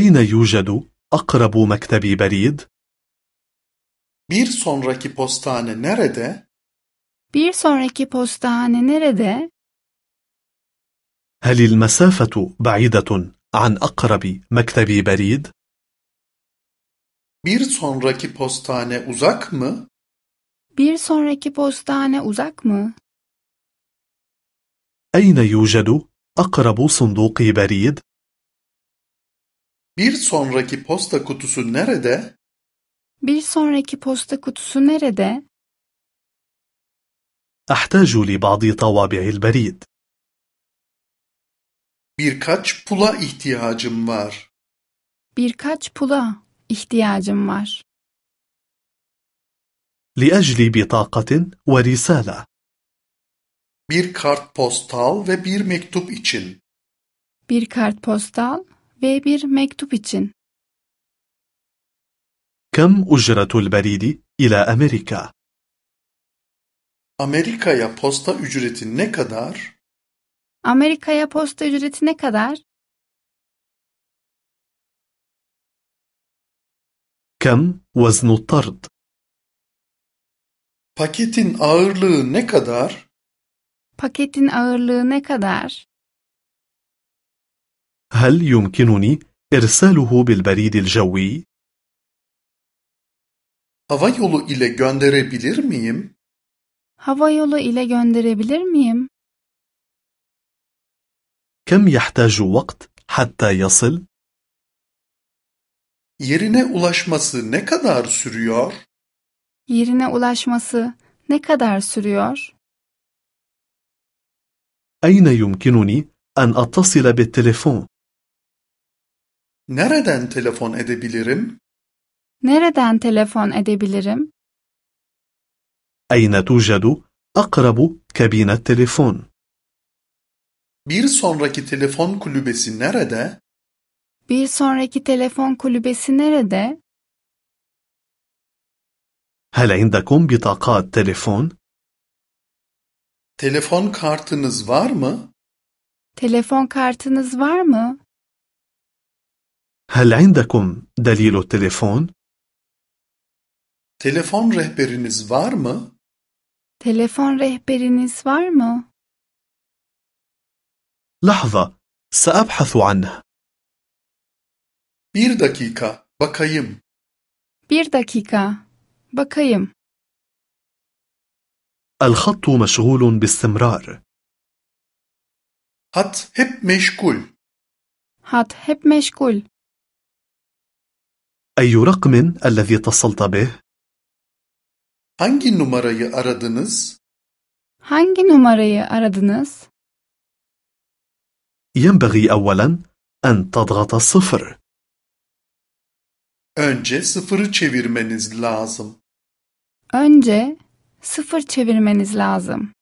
أين يوجد أقرب مكتب بريد؟ Bir sonraki postane nerede? Bir sonraki postane nerede? هل المسافة بعيدة عن أقرب مكتب بريد؟ Bir sonraki postane uzak mı? Bir sonraki postane uzak mı? أين يوجد أقرب صندوق بريد؟ Bir sonraki posta kutusu nerede? Bir sonraki posta kutusu nerede? أحتاج لبعض طوابع البريد. Birkaç pula ihtiyacım var. Birkaç pula ihtiyacım var. لأجل بطاقة ورسالة. Bir kart postal ve bir mektup için. Bir kart postal ve bir mektup için. كم أجرة البريد إلى أمريكا؟ Amerika'ya posta ücreti ne kadar? Amerika'ya posta ücreti ne kadar? كم وزن الطرد؟ Paketin ağırlığı ne kadar? Paketin ağırlığı ne kadar? هل يمكنني إرساله بالبريد الجوي؟ Hava yolu ile gönderebilir miyim? Hava yolu ile gönderebilir miyim? كم يحتاج وقت حتى يصل؟ Yerine ulaşması ne kadar sürüyor? Yerine ulaşması ne kadar sürüyor? أين يمكنني أن أتصل بالتليفون؟ Nereden telefon edebilirim? Nereden telefon edebilirim? أين توجد أقرب كابينة تليفون؟ Bir sonraki telefon kulübesi nerede? Bir sonraki telefon kulübesi nerede? هل عندكم بطاقات تليفون؟ Telefon kartınız var mı? Telefon kartınız var mı? هل عندكم دليل التليفون؟ Telefon rehberiniz var mı? Telefon rehberiniz var mı? لحظة، سأبحث عنه. Bir dakika, bakayım. Bir dakika, bakayım. الخط مشغول باستمرار. Hat hep meşgul. Hat hep meşgul. أي رقم الذي اتصلت به؟ Hangi numarayı aradınız? Hangi numarayı aradınız? ينبغي أولاً أن تضغط الصفر. Önce sıfırı çevirmeniz lazım. Önce sıfır çevirmeniz lazım.